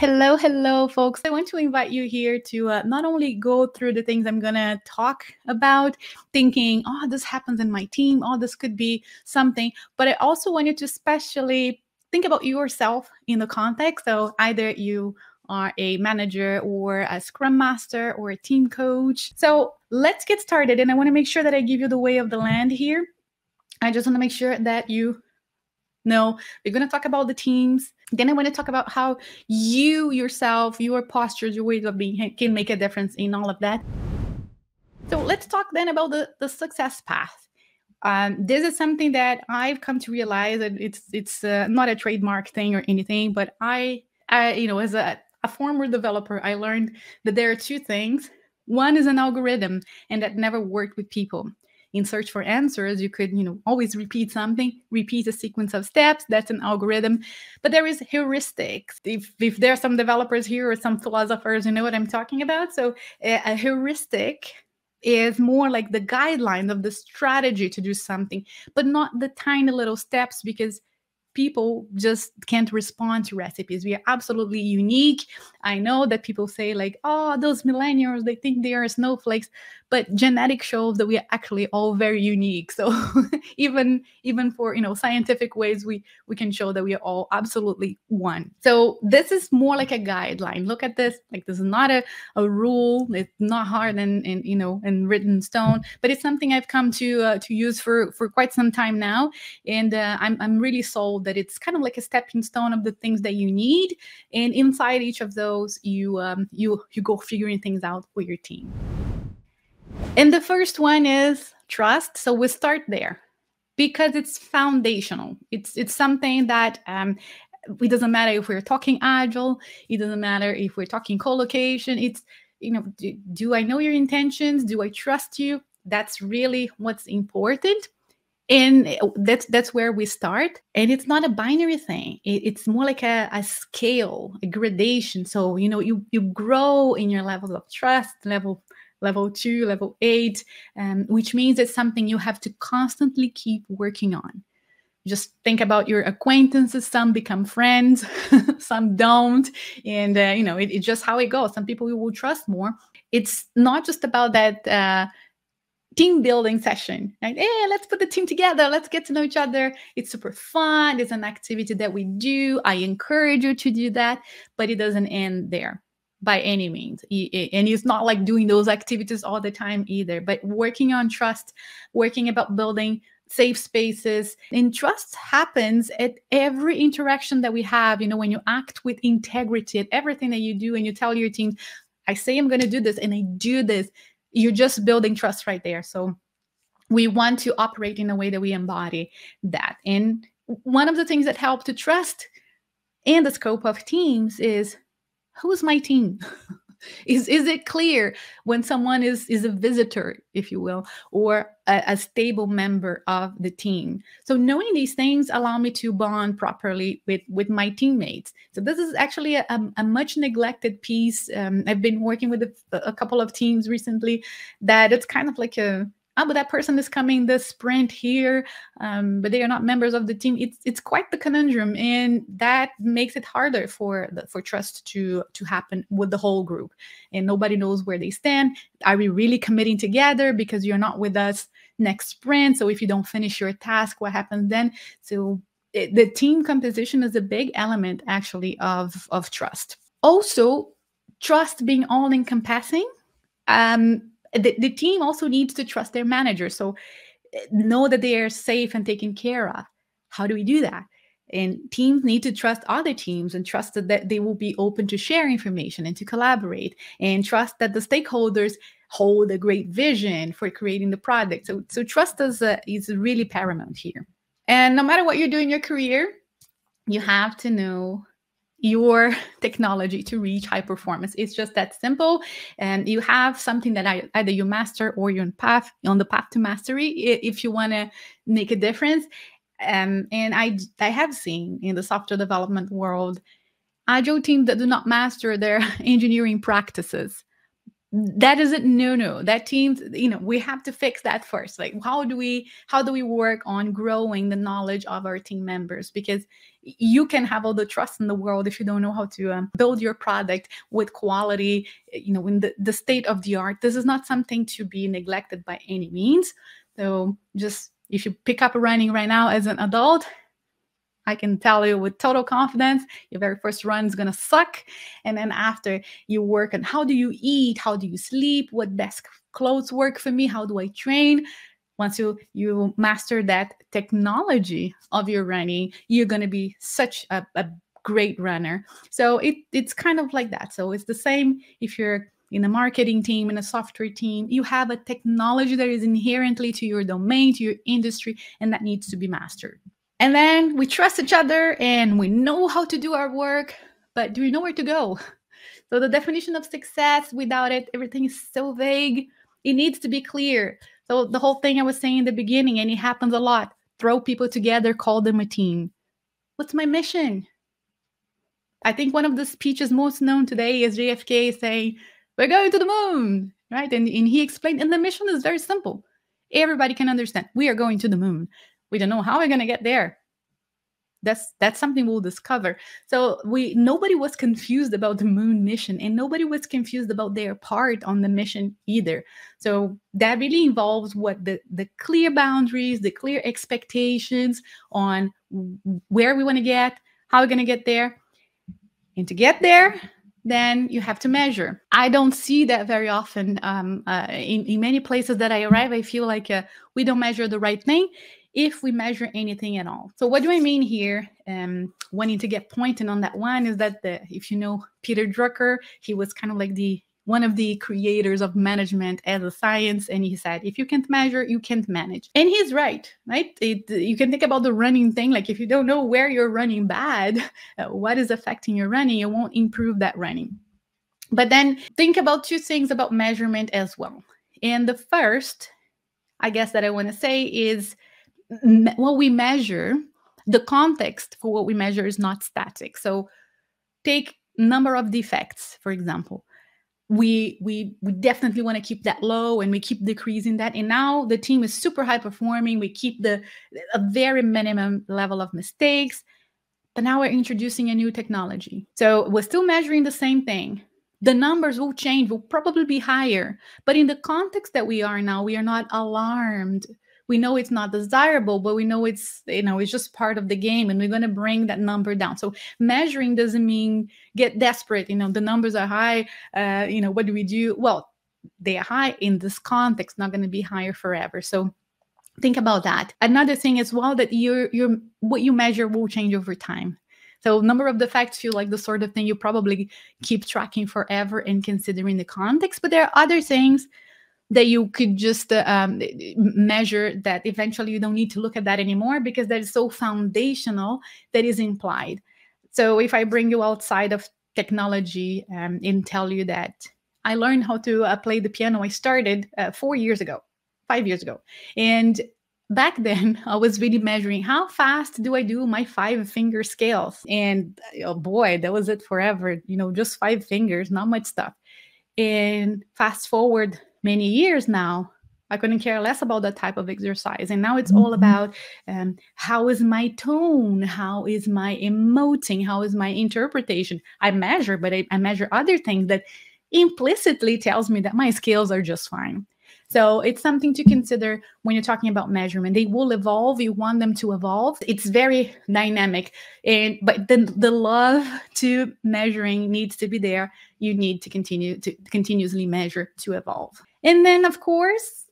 Hello, hello, folks. I want to invite you here to not only go through the things I'm going to talk about, thinking, oh, this happens in my team, oh, this could be something, but I also want you to especially think about yourself in the context. So either you are a manager or a scrum master or a team coach. So let's get started. And I want to make sure that I give you the lay of the land here. I just want to make sure that you know we're going to talk about the teams. Then I want to talk about how you, yourself, your postures, your ways of being can make a difference in all of that. So let's talk then about the success path. This is something that I've come to realize that it's not a trademark thing or anything, but I you know, as a former developer, I learned that there are two things. One is an algorithm, and that never worked with people. In search for answers, you could, you know, always repeat something, repeat a sequence of steps. That's an algorithm. But there is heuristics. If there are some developers here or some philosophers, you know what I'm talking about. So a heuristic is more like the guidelines of the strategy to do something, but not the tiny little steps, because people just can't respond to recipes. We are absolutely unique. I know that people say like, oh, those millennials, they think they are snowflakes, but genetics shows that we are actually all very unique. So even for, you know, scientific ways, we can show that we are all absolutely one. So this is more like a guideline. Look at this, like this is not a rule. It's not hard and you know, and written in stone, but it's something I've come to use for quite some time now. And I'm really sold that it's kind of like a stepping stone of the things that you need, and inside each of those you go figuring things out for your team. And the first one is trust. So we start there because it's foundational. It's something that it doesn't matter if we're talking agile, it doesn't matter if we're talking co-location. It's, you know, do I know your intentions? Do I trust you? That's really what's important. And that's where we start. And it's not a binary thing. It's more like a scale, a gradation. So, you know, you grow in your levels of trust, level 2, level 8, which means it's something you have to constantly keep working on. Just think about your acquaintances. Some become friends, some don't. And, you know, it's just how it goes. Some people you will trust more. It's not just about that team building session, right? Hey, let's put the team together. Let's get to know each other. It's super fun. It's an activity that we do. I encourage you to do that, but it doesn't end there by any means. And it's not like doing those activities all the time either, but working on trust, working about building safe spaces. And trust happens at every interaction that we have. You know, when you act with integrity at everything that you do and you tell your team, I say I'm going to do this and I do this, you're just building trust right there. So we want to operate in a way that we embody that. And one of the things that help to trust and the scope of teams is, who's my team? Is it clear when someone is a visitor, if you will, or a stable member of the team? So knowing these things allow me to bond properly with my teammates. So this is actually a much neglected piece. I've been working with a couple of teams recently that it's kind of like oh, but that person is coming this sprint here, but they are not members of the team. It's quite the conundrum, and that makes it harder for trust to happen with the whole group. And nobody knows where they stand. Are we really committing together because you're not with us next sprint? So if you don't finish your task, what happens then? So the team composition is a big element actually of trust. Also, trust being all-encompassing. The team also needs to trust their manager. So know that they are safe and taken care of. How do we do that? And teams need to trust other teams and trust that they will be open to share information and to collaborate, and trust that the stakeholders hold a great vision for creating the product. So trust is really paramount here. And no matter what you do in your career, you have to know your technology to reach high performance. It's just that simple. And you have something that either you master or you're on the path to mastery if you want to make a difference. And I have seen in the software development world, agile teams that do not master their engineering practices, That isn't no. That teams, we have to fix that first. Like, how do we work on growing the knowledge of our team members? Because you can have all the trust in the world if you don't know how to build your product with quality, in the state of the art. This is not something to be neglected by any means. So just if you pick up running right now as an adult, I can tell you with total confidence, your very first run is going to suck. And then after, you work on how do you eat? How do you sleep? What best clothes work for me? How do I train? Once you master that technology of your running, you're going to be such a great runner. So it's kind of like that. So it's the same if you're in a marketing team, in a software team, you have a technology that is inherently to your domain, to your industry, and that needs to be mastered. And then we trust each other and we know how to do our work, but do we know where to go? So the definition of success, without it, everything is so vague. It needs to be clear. So the whole thing I was saying in the beginning, and it happens a lot, throw people together, call them a team. What's my mission? I think one of the speeches most known today is JFK saying, we're going to the moon, right? And he explained, and the mission is very simple. Everybody can understand, we are going to the moon. We don't know how we're going to get there. That's something we'll discover. So nobody was confused about the moon mission, and nobody was confused about their part on the mission either. So that really involves what the clear boundaries, the clear expectations on where we want to get, how we're going to get there. And to get there, then you have to measure. I don't see that very often. In many places that I arrive, I feel like we don't measure the right thing, if we measure anything at all. So what do I mean here? Wanting to get pointed on that one is that if you know Peter Drucker, he was kind of like one of the creators of management as a science. And he said, if you can't measure, you can't manage. And he's right? You can think about the running thing. Like if you don't know where you're running bad, what is affecting your running, you won't improve that running. But then think about two things about measurement as well. And the first, I guess that I want to say is, what we measure, the context for what we measure is not static. So take number of defects, for example. We definitely want to keep that low, and we keep decreasing that. And now the team is super high performing. We keep a very minimum level of mistakes. But now we're introducing a new technology. So we're still measuring the same thing. The numbers will change, will probably be higher. But in the context that we are now, we are not alarmed. We know it's not desirable, but we know it's, it's just part of the game, and we're going to bring that number down. So measuring doesn't mean get desperate. The numbers are high. What do we do? Well, they are high in this context, not going to be higher forever. So think about that. Another thing as well, that what you measure will change over time. So number of defects feel like the sort of thing you probably keep tracking forever and considering the context, but there are other things that you could just measure that eventually you don't need to look at that anymore, because that is so foundational that is implied. So if I bring you outside of technology and tell you that I learned how to play the piano, I started 5 years ago. And back then I was really measuring how fast do I do my 5-finger scales. And oh boy, that was it forever. Just 5 fingers, not much stuff. And fast forward many years now, I couldn't care less about that type of exercise. And now it's all about how is my tone? How is my emoting? How is my interpretation? I measure, but I measure other things that implicitly tells me that my skills are just fine. So it's something to consider when you're talking about measurement. They will evolve. You want them to evolve. It's very dynamic. But the love to measuring needs to be there. You need to continue to continuously measure to evolve. And then, of course,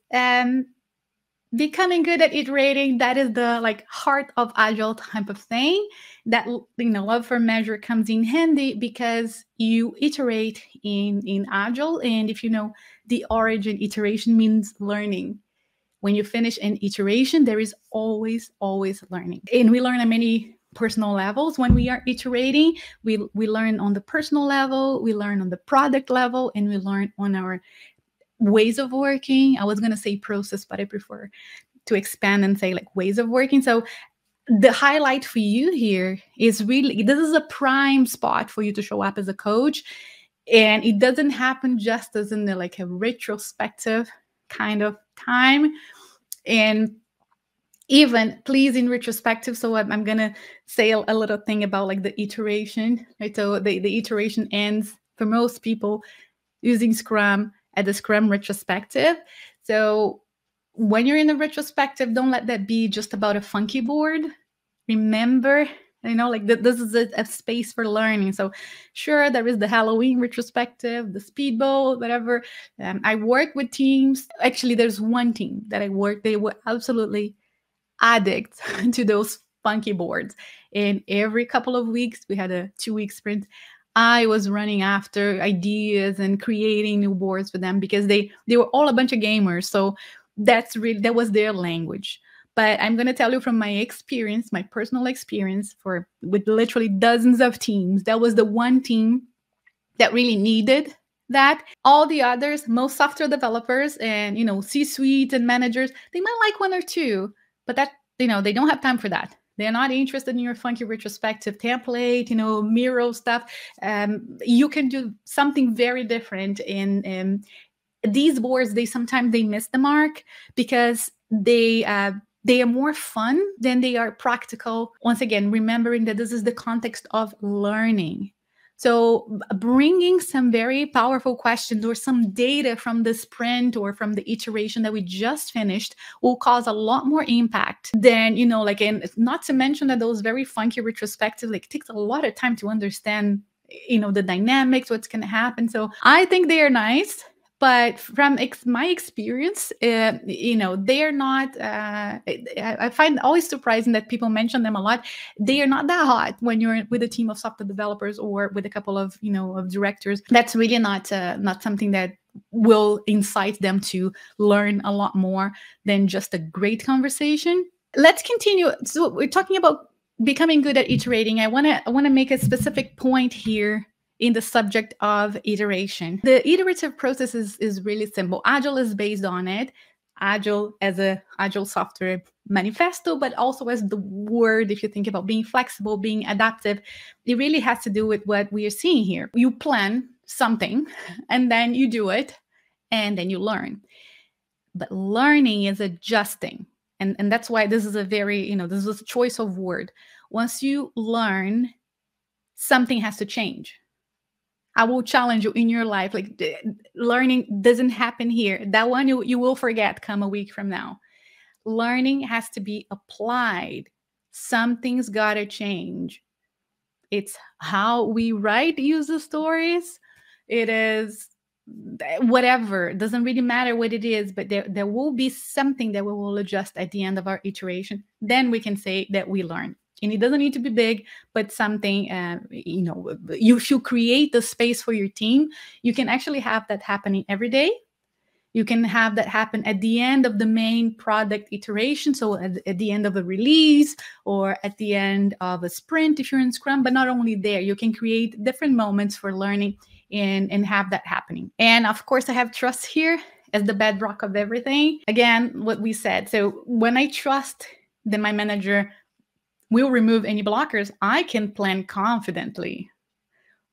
becoming good at iterating, that is the heart of agile type of thing. That love for measure comes in handy because you iterate in agile. And if you know the origin, iteration means learning. When you finish an iteration, there is always learning. And we learn on many personal levels. When we are iterating, we learn on the personal level, we learn on the product level, and we learn on our ways of working. I was going to say process, but I prefer to expand and say ways of working. So the highlight for you here is really, this is a prime spot for you to show up as a coach And it doesn't happen just as in the, like a retrospective kind of time. And even please in retrospective. So I'm going to say a little thing about like the iteration, right? So the iteration ends for most people using Scrum at the Scrum retrospective. So when you're in a retrospective, don't let that be just about a funky board. Remember, you know, like this is a space for learning. So sure, there is the Halloween retrospective, the speedboat, whatever. I work with teams. Actually, there's one team that I worked. They were absolutely addicts to those funky boards. And every couple of weeks, we had a 2-week sprint. I was running after ideas and creating new boards for them because they were all a bunch of gamers. So that's really, that was their language. But I'm going to tell you from my experience, my personal experience with literally dozens of teams, that was the one team that really needed that. All the others, most software developers and, you know, C-suite and managers, they might like one or two, but that, you know, they don't have time for that. They're not interested in your funky retrospective template, you know, Miro stuff. You can do something very different. And these boards, sometimes they miss the mark because they are more fun than they are practical. Once again, remembering that this is the context of learning. So bringing some very powerful questions or some data from the sprint or from the iteration that we just finished will cause a lot more impact than, you know, like, and not to mention that those very funky retrospectives, like, takes a lot of time to understand, you know, the dynamics, what's going to happen. So I think they are nice. But from my experience, you know, they are not, I find always surprising that people mention them a lot. They are not that hot when you're with a team of software developers or with a couple of, you know, of directors. That's really not something that will incite them to learn a lot more than just a great conversation. Let's continue. So we're talking about becoming good at iterating. I want to make a specific point here in the subject of iteration. The iterative process is really simple. Agile is based on it. Agile as an Agile software manifesto, but also as the word, if you think about being flexible, being adaptive, it really has to do with what we are seeing here. You plan something and then you do it and then you learn. But learning is adjusting. And that's why this is a very, you know, this is a choice of word. Once you learn, something has to change. I will challenge you in your life, like learning doesn't happen here. That one you will forget come a week from now. Learning has to be applied. Something's got to change. It's how we write user stories. It is whatever. It doesn't really matter what it is, but there will be something that we will adjust at the end of our iteration. Then we can say that we learned. And it doesn't need to be big, but something, you know, if you create the space for your team, you can actually have that happening every day. You can have that happen at the end of the main product iteration. So at the end of a release or at the end of a sprint, if you're in Scrum, but not only there, you can create different moments for learning and have that happening. And of course, I have trust here as the bedrock of everything. Again, what we said. So when I trust that my manager will remove any blockers, I can plan confidently.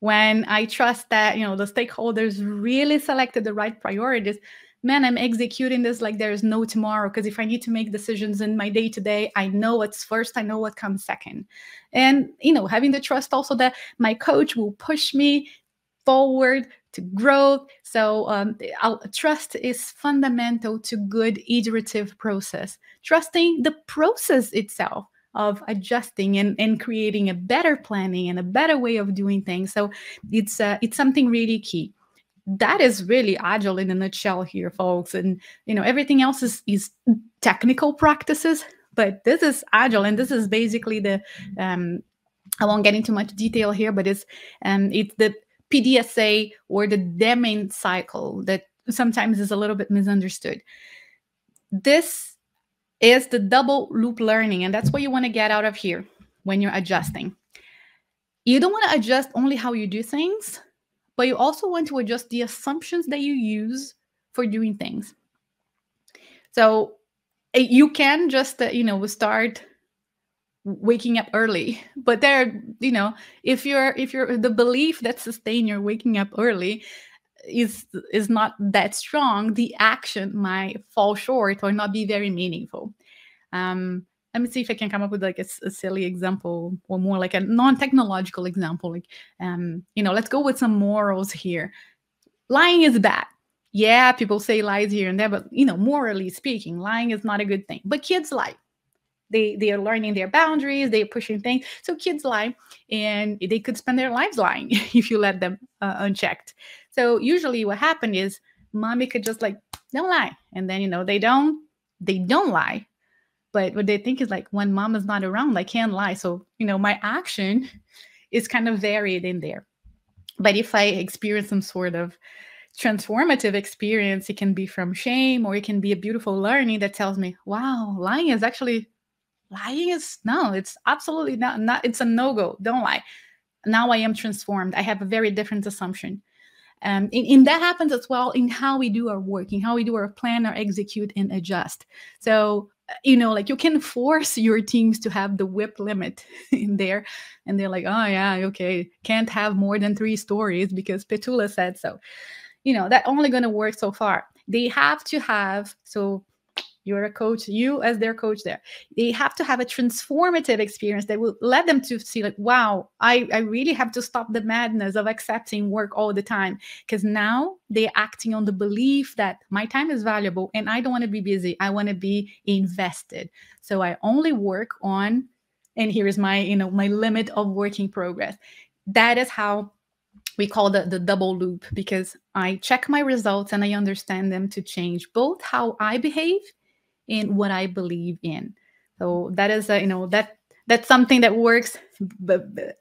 When I trust that, you know, the stakeholders really selected the right priorities, man, I'm executing this like there is no tomorrow, because if I need to make decisions in my day-to-day, I know what's first, I know what comes second. And, you know, having the trust also that my coach will push me forward to growth. So trust is fundamental to good iterative process. Trusting the process itself of adjusting and creating a better planning and a better way of doing things. So it's something really key. That is really Agile in a nutshell here, folks. And, you know, everything else is technical practices, but this is Agile. And this is basically the, I won't get into much detail here, but it's the PDSA or the Deming cycle that sometimes is a little bit misunderstood. This is the double loop learning. And that's what you want to get out of here when you're adjusting. You don't want to adjust only how you do things, but you also want to adjust the assumptions that you use for doing things. So you can just, you know, start waking up early. But there, you know, if you're the belief that sustain your waking up early is not that strong, the action might fall short or not be very meaningful. Let me see if I can come up with like a silly example, or more like a non-technological example. Like, you know, let's go with some morals here. Lying is bad. Yeah, people say lies here and there, but, you know, morally speaking, lying is not a good thing. But kids lie. They are learning their boundaries. They're pushing things. So kids lie, and they could spend their lives lying if you let them unchecked. So usually what happened is mommy could just like, don't lie. And then, you know, they don't lie. But what they think is like, when mom is not around, I can't lie. So, you know, my action is kind of varied in there. But if I experience some sort of transformative experience, it can be from shame, or it can be a beautiful learning that tells me, wow, lying is it's absolutely not, it's a no-go. Don't lie. Now I am transformed. I have a very different assumption. And that happens as well in how we do our work, in how we do our plan, our execute, and adjust. So, you know, like you can force your teams to have the whip limit in there. And they're like, oh, yeah, okay, can't have more than 3 stories because Petula said so. You know, that only going to work so far. They have to have, so you're a coach, you as their coach there, they have to have a transformative experience that will let them to see like, wow, I really have to stop the madness of accepting work all the time, because now they're acting on the belief that my time is valuable and I don't want to be busy. I want to be invested. So I only work on, and here is my, you know, my limit of work in progress. That is how we call the double loop, because I check my results and I understand them to change both how I behave in what I believe in. So that is, you know, that's something that works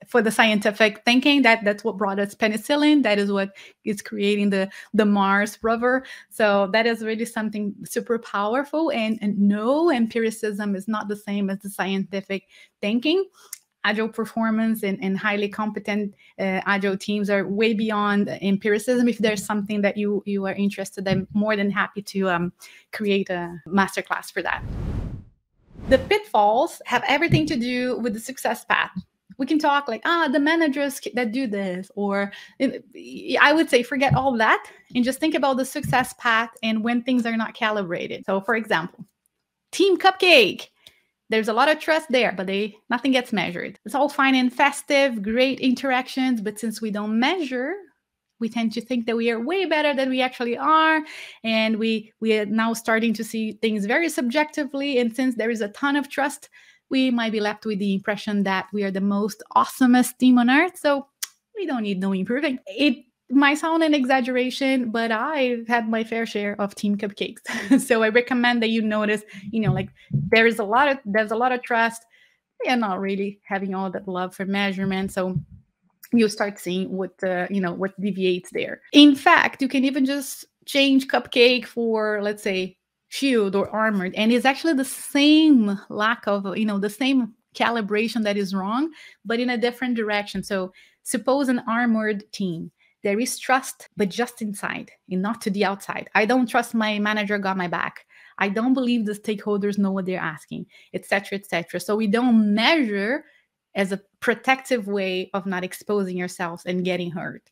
for the scientific thinking. That's what brought us penicillin. That is what is creating the Mars rover. So that is really something super powerful. And no, empiricism is not the same as the scientific thinking. Agile performance and highly competent agile teams are way beyond empiricism. If there's something that you are interested in, I'm more than happy to create a masterclass for that. The pitfalls have everything to do with the success path. We can talk like, the managers that do this, or I would say forget all that and just think about the success path and when things are not calibrated. So for example, Team Cupcake. There's a lot of trust there, but nothing gets measured. It's all fine and festive, great interactions, but since we don't measure, we tend to think that we are way better than we actually are, and we are now starting to see things very subjectively, and since there is a ton of trust, we might be left with the impression that we are the most awesomest team on earth, so we don't need no improving. It might sound an exaggeration, but I've had my fair share of team cupcakes. So I recommend that you notice, you know, like there's a lot of trust. They are not really having all that love for measurement. So you start seeing what deviates there. In fact, you can even just change cupcake for, let's say, shield or armored. And it's actually the same lack of, you know, the same calibration that is wrong, but in a different direction. So suppose an armored team. There is trust, but just inside and not to the outside. I don't trust my manager got my back. I don't believe the stakeholders know what they're asking, et cetera, et cetera. So we don't measure as a protective way of not exposing yourselves and getting hurt.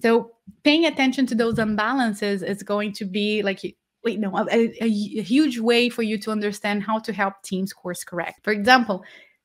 So paying attention to those imbalances is going to be like, you know, a huge way for you to understand how to help teams course correct. For example,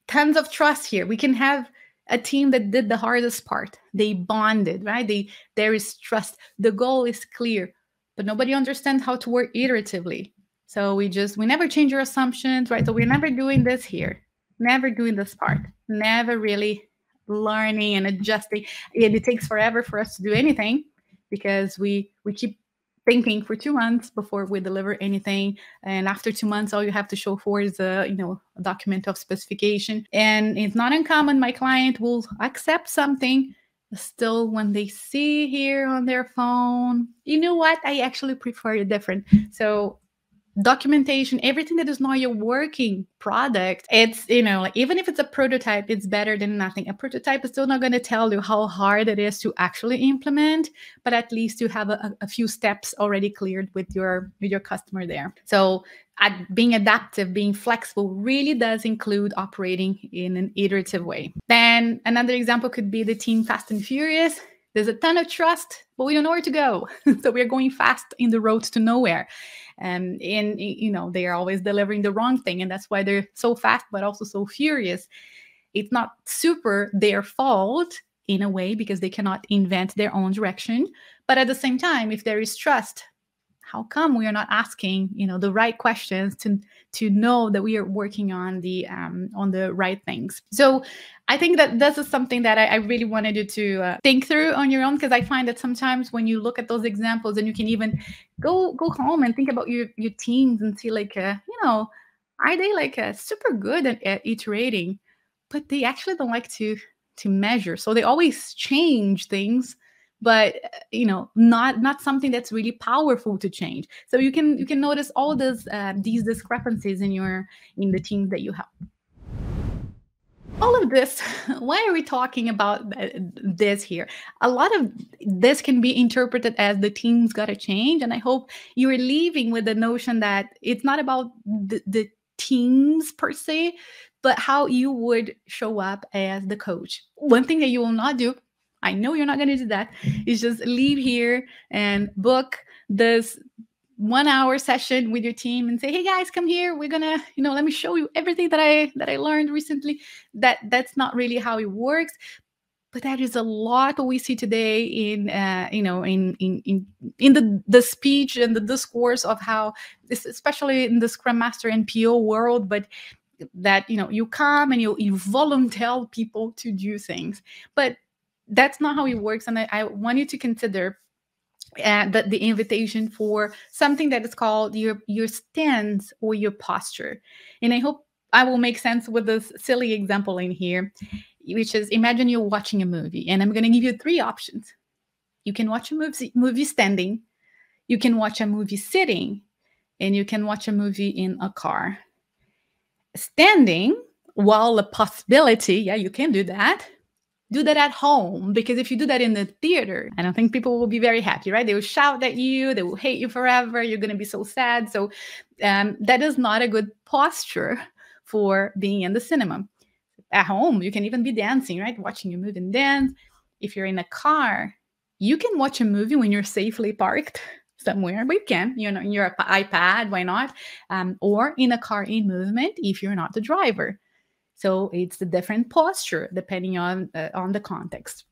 tons of trust here. We can have a team that did the hardest part. They bonded, right? There is trust. The goal is clear, but nobody understands how to work iteratively. So we never change your assumptions, right? So we're never doing this here, never doing this part, never really learning and adjusting. And it takes forever for us to do anything because we keep thinking for 2 months before we deliver anything. And after 2 months, all you have to show for is a document of specification. And it's not uncommon. My client will accept something still when they see here on their phone, you know what? I actually prefer it different. So documentation, everything that is not your working product, it's, you know, like even if it's a prototype, it's better than nothing. A prototype is still not going to tell you how hard it is to actually implement, but at least you have a few steps already cleared with your customer there. So being adaptive, being flexible really does include operating in an iterative way. Then another example could be the team Fast and Furious. There's a ton of trust, but we don't know where to go. So we're going fast in the road to nowhere. And you know, they are always delivering the wrong thing. And that's why they're so fast, but also so furious. It's not super their fault in a way, because they cannot invent their own direction. But at the same time, if there is trust, how come we are not asking, you know, the right questions to know that we are working on the right things? So I think that this is something that I really wanted you to think through on your own, because I find that sometimes when you look at those examples, and you can even go home and think about your teams and see like, you know, are they like super good at iterating, but they actually don't like to measure. So they always change things, but you know, not something that's really powerful to change. So you can notice all these discrepancies in the teams that you help. All of this, why are we talking about this here? A lot of this can be interpreted as the team's got to change, and I hope you are leaving with the notion that it's not about the teams per se, but how you would show up as the coach. One thing that you will not do, I know you're not going to do that, is just leave here and book this 1 hour session with your team and say, hey guys, come here. We're going to, you know, let me show you everything that I learned recently. That's not really how it works, but that is a lot we see today in the speech and the discourse of how this, especially in the Scrum Master and PO world, but that, you know, you come and you volunteer people to do things, but that's not how it works. And I want you to consider the invitation for something that is called your stance or your posture. And I hope I will make sense with this silly example in here, which is imagine you're watching a movie, and I'm going to give you three options. You can watch a movie standing, you can watch a movie sitting, and you can watch a movie in a car. Standing, while a possibility, yeah, you can do that. Do that at home, because if you do that in the theater, I don't think people will be very happy, right? They will shout at you. They will hate you forever. You're going to be so sad. So that is not a good posture for being in the cinema. At home, you can even be dancing, right? Watching a movie and dance. If you're in a car, you can watch a movie when you're safely parked somewhere, but you can, you know, in your iPad, why not? Or in a car in movement if you're not the driver. So it's a different posture depending on the context.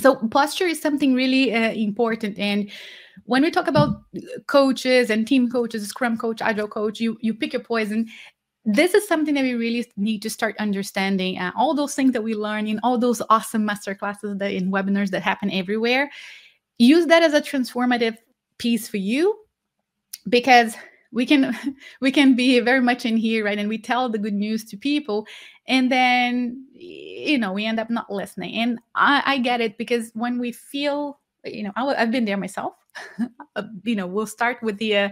So posture is something really important. And when we talk about coaches and team coaches, Scrum coach, Agile coach, you pick your poison. This is something that we really need to start understanding. All those things that we learn in all those awesome masterclasses and webinars that happen everywhere, use that as a transformative piece for you, because we can be very much in here, right? And we tell the good news to people, and then, you know, we end up not listening. And I get it, because when we feel, you know, I've been there myself. You know, we'll start with the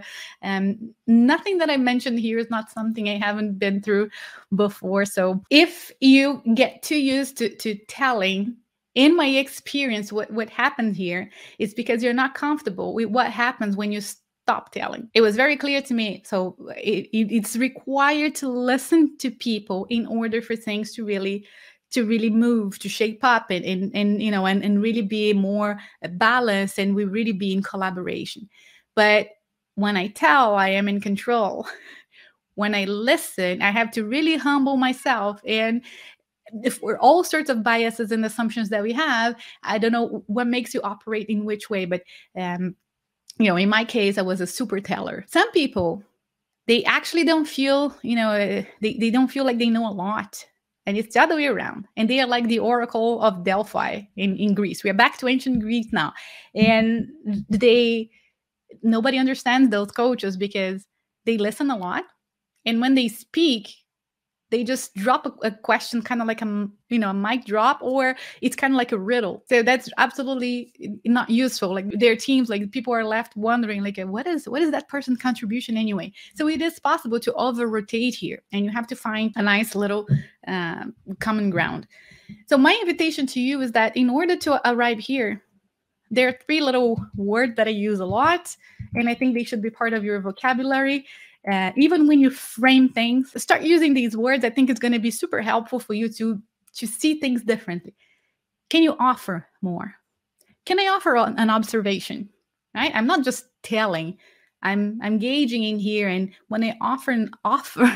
nothing that I mentioned here is not something I haven't been through before. So if you get too used to telling, in my experience, what happened here is because you're not comfortable with what happens when you stop telling. It was very clear to me. So it's required to listen to people in order for things to really move, to shape up and you know, and really be more balanced, and we really be in collaboration. But when I tell, I am in control. When I listen, I have to really humble myself. And if we're all sorts of biases and assumptions that we have, I don't know what makes you operate in which way, but you know, in my case, I was a super teller. Some people, they actually don't feel, you know, they don't feel like they know a lot. And it's the other way around. And they are like the Oracle of Delphi in Greece. We are back to ancient Greece now. And nobody understands those coaches, because they listen a lot. And when they speak, they just drop a question, kind of like a, you know, a mic drop, or it's kind of like a riddle. So that's absolutely not useful. Like their teams, like people are left wondering, like, what is that person's contribution anyway? So it is possible to over-rotate here, and you have to find a nice little common ground. So my invitation to you is that in order to arrive here, there are three little words that I use a lot, and I think they should be part of your vocabulary. Even when you frame things, start using these words. I think it's going to be super helpful for you to see things differently. Can you offer more? Can I offer an observation? Right? I'm not just telling. I'm gauging in here, and when I offer an offer,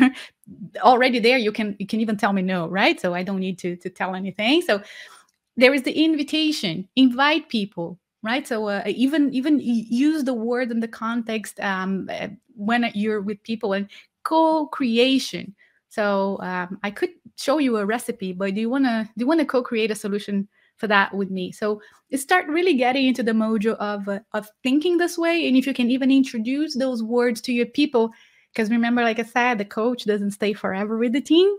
already there you can even tell me no, right? So I don't need to tell anything. So there is the invitation. Invite people, right? So even use the word in the context when you're with people, and co-creation. So I could show you a recipe, but do you wanna co-create a solution for that with me? So start really getting into the mojo of thinking this way. And if you can even introduce those words to your people, because remember, like I said, the coach doesn't stay forever with the team.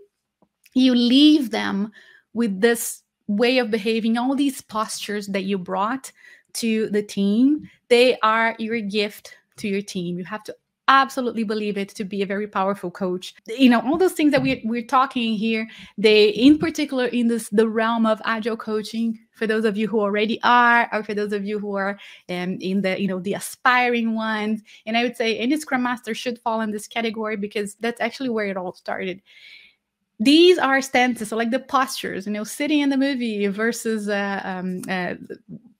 You leave them with this way of behaving, all these postures that you brought to the team. They are your gift to your team. You have to absolutely believe it to be a very powerful coach. You know, all those things that we're talking here, they, in particular in the realm of agile coaching, for those of you who already are, or for those of you who are in the, you know, the aspiring ones. And I would say any Scrum Master should fall in this category, because that's actually where it all started. These are stances, so like the postures, you know, sitting in the movie versus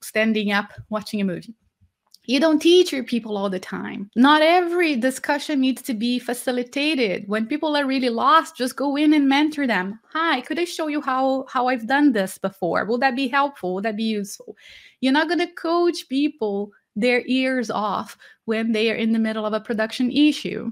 standing up watching a movie. You don't teach your people all the time. Not every discussion needs to be facilitated. When people are really lost, just go in and mentor them. Hi, could I show you how I've done this before? Will that be helpful? Will that be useful? You're not going to coach people their ears off when they are in the middle of a production issue.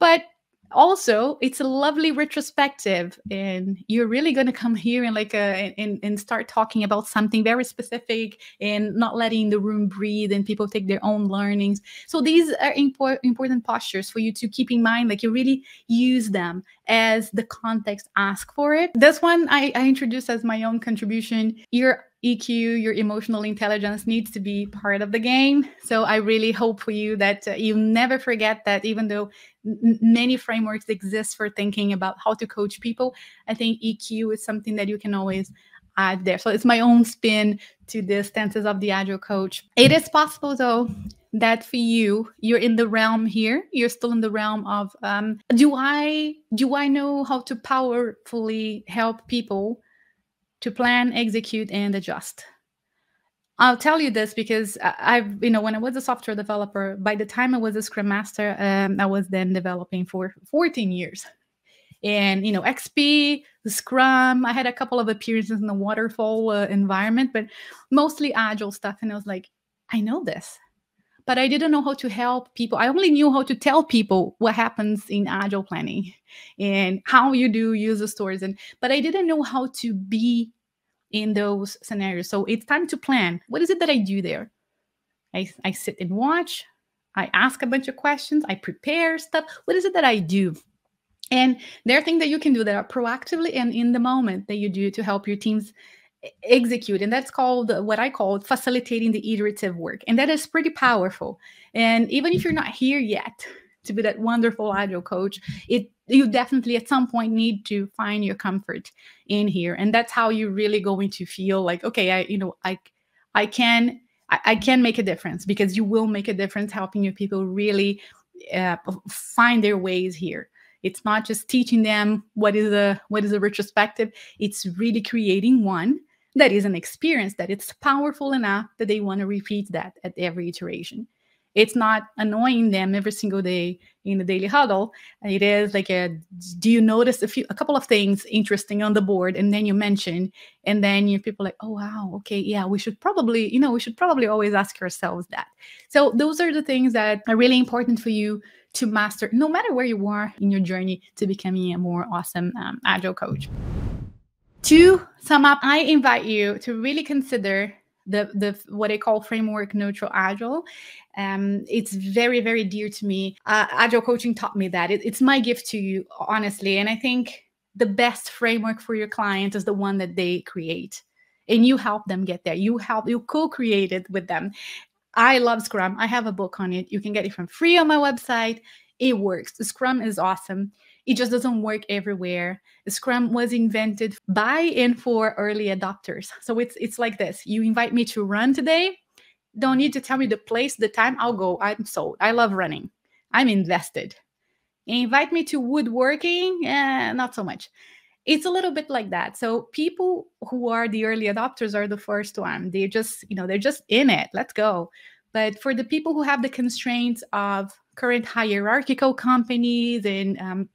But also, it's a lovely retrospective, and you're really going to come here and start talking about something very specific, and not letting the room breathe, and people take their own learnings. So these are important postures for you to keep in mind. Like, you really use them as the context asks for it. This one I introduced as my own contribution. Your EQ, your emotional intelligence, needs to be part of the game. So I really hope for you that you never forget that, even though many frameworks exist for thinking about how to coach people, I think EQ is something that you can always add there. So it's my own spin to the stances of the agile coach. It is possible, though, that for you, you're in the realm here. You're still in the realm of, do I know how to powerfully help people to plan, execute, and adjust? I'll tell you this because I've, you know, when I was a software developer, by the time I was a Scrum Master, I was then developing for 14 years. And, you know, XP, the Scrum, I had a couple of appearances in the waterfall environment, but mostly agile stuff. And I was like, I know this, but I didn't know how to help people. I only knew how to tell people what happens in agile planning and how you do user stories. But I didn't know how to be in those scenarios. So it's time to plan. What is it that I do there? I sit and watch. I ask a bunch of questions. I prepare stuff. What is it that I do? And there are things that you can do that are proactively and in the moment that you do to help your teams execute. And that's called what I call facilitating the iterative work. And that is pretty powerful. And even if you're not here yet to be that wonderful agile coach, you definitely at some point need to find your comfort in here. And that's how you're really going to feel like, okay, I can make a difference, because you will make a difference helping your people really find their ways here. It's not just teaching them what is a retrospective. It's really creating one that is an experience that it's powerful enough that they want to repeat that at every iteration. It's not annoying them every single day in the daily huddle. It is like, do you notice a couple of things interesting on the board, and then you mention, and then your people are like, oh wow, okay, yeah, we should probably always ask ourselves that. So those are the things that are really important for you to master, no matter where you are in your journey to becoming a more awesome agile coach. To sum up, I invite you to really consider the what I call framework neutral agile. It's very, very dear to me. Agile coaching taught me that. It's my gift to you, honestly. And I think the best framework for your client is the one that they create, and you help them get there. You co-create it with them. I love Scrum. I have a book on it. You can get it for free on my website. It works. Scrum is awesome. It just doesn't work everywhere. Scrum was invented by and for early adopters. So it's like this. You invite me to run today. Don't need to tell me the place, the time. I'll go. I'm sold. I love running. I'm invested. Invite me to woodworking? Not so much. It's a little bit like that. So people who are the early adopters are the first one. They just, you know, they're just in it. Let's go. But for the people who have the constraints of current hierarchical companies and,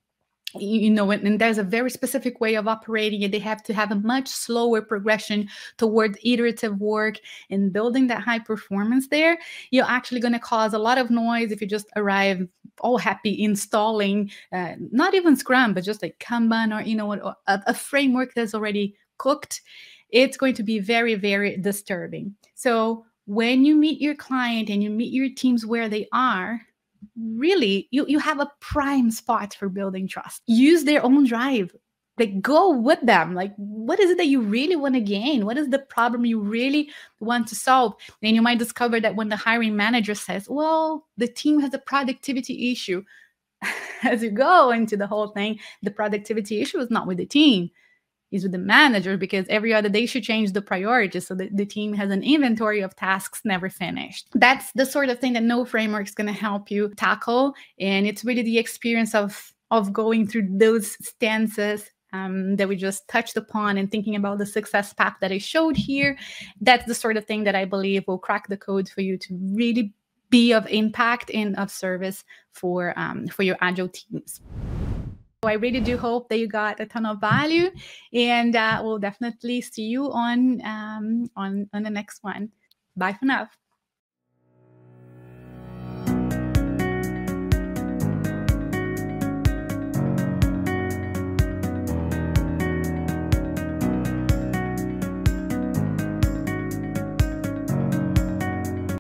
you know, and there's a very specific way of operating, and they have to have a much slower progression toward iterative work and building that high performance there, you're actually going to cause a lot of noise if you just arrive all happy installing, not even Scrum, but just like Kanban or, you know, a framework that's already cooked. It's going to be very, very disturbing. So when you meet your client and you meet your teams where they are, really, you have a prime spot for building trust. Use their own drive. Like, go with them. Like, what is it that you really want to gain? What is the problem you really want to solve? And you might discover that when the hiring manager says, well, the team has a productivity issue, as you go into the whole thing, the productivity issue is not with the team. It's with the manager, because every other day she changed the priorities. So the team has an inventory of tasks never finished. That's the sort of thing that no framework is going to help you tackle. And it's really the experience of going through those stances that we just touched upon and thinking about the success path that I showed here. That's the sort of thing that I believe will crack the code for you to really be of impact and of service for your Agile teams. I really do hope that you got a ton of value, and we'll definitely see you on the next one. Bye for now.